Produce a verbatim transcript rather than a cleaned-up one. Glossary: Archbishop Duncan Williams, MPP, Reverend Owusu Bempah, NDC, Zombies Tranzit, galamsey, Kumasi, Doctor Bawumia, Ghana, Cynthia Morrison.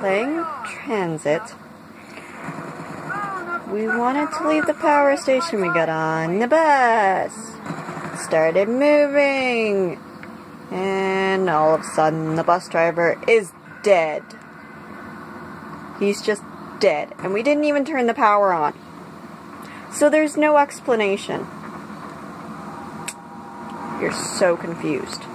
playing Transit. We wanted to leave the power station. We got on the bus, started moving, and all of a sudden the bus driver is dead. He's just dead, and we didn't even turn the power on. So there's no explanation. You're so confused.